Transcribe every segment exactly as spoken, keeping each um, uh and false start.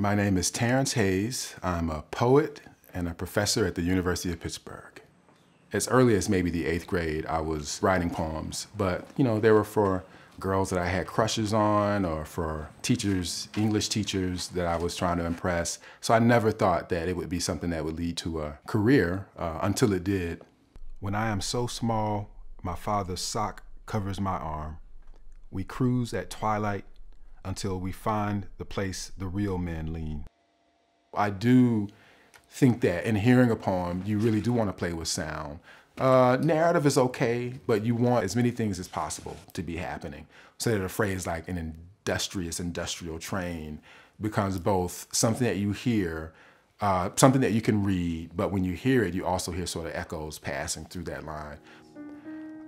My name is Terrance Hayes. I'm a poet and a professor at the University of Pittsburgh. As early as maybe the eighth grade, I was writing poems, but you know, they were for girls that I had crushes on or for teachers, English teachers that I was trying to impress. So I never thought that it would be something that would lead to a career uh, until it did. When I am so small, my father's sock covers my arm. We cruise at twilight until we find the place the real men lean. I do think that in hearing a poem, you really do want to play with sound. Uh, narrative is okay, but you want as many things as possible to be happening. So that a phrase like an industrious industrial train becomes both something that you hear, uh, something that you can read, but when you hear it, you also hear sort of echoes passing through that line.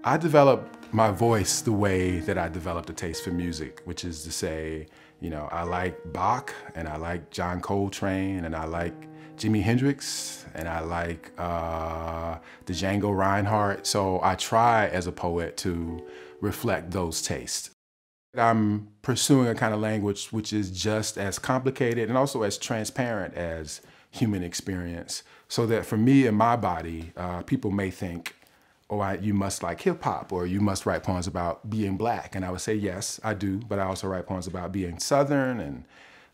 I developed my voice the way that I developed a taste for music, which is to say, you know, I like Bach, and I like John Coltrane, and I like Jimi Hendrix, and I like uh, the Django Reinhardt. So I try as a poet to reflect those tastes. I'm pursuing a kind of language which is just as complicated and also as transparent as human experience. So that for me and my body, uh, people may think, oh, I, you must like hip hop, or you must write poems about being black. And I would say, yes, I do, but I also write poems about being Southern and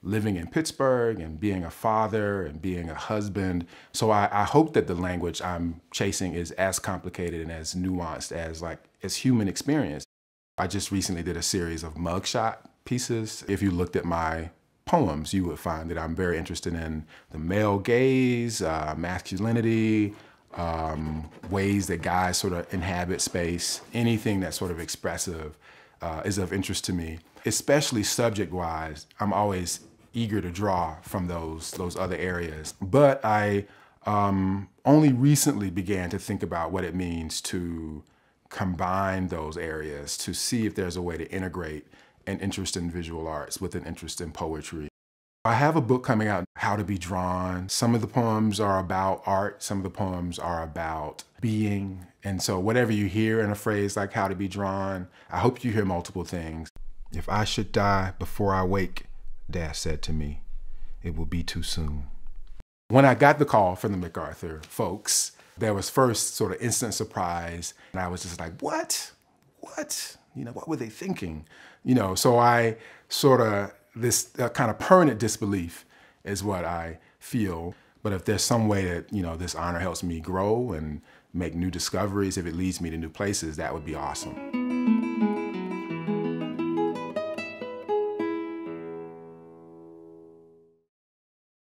living in Pittsburgh and being a father and being a husband. So I, I hope that the language I'm chasing is as complicated and as nuanced as like as human experience. I just recently did a series of mugshot pieces. If you looked at my poems, you would find that I'm very interested in the male gaze, uh, masculinity, um, ways that guys sort of inhabit space. Anything that's sort of expressive uh, is of interest to me. Especially subject-wise, I'm always eager to draw from those, those other areas. But I um, only recently began to think about what it means to combine those areas, to see if there's a way to integrate an interest in visual arts with an interest in poetry. I have a book coming out, How To Be Drawn. Some of the poems are about art, some of the poems are about being. And so whatever you hear in a phrase like how to be drawn, I hope you hear multiple things. If I should die before I wake, Dad said to me, it will be too soon. When I got the call from the MacArthur folks, there was first sort of instant surprise, and I was just like, what? What? You know, what were they thinking? You know, so I sort of, this uh, kind of permanent disbelief is what I feel. But if there's some way that, you know, this honor helps me grow and make new discoveries, if it leads me to new places, that would be awesome.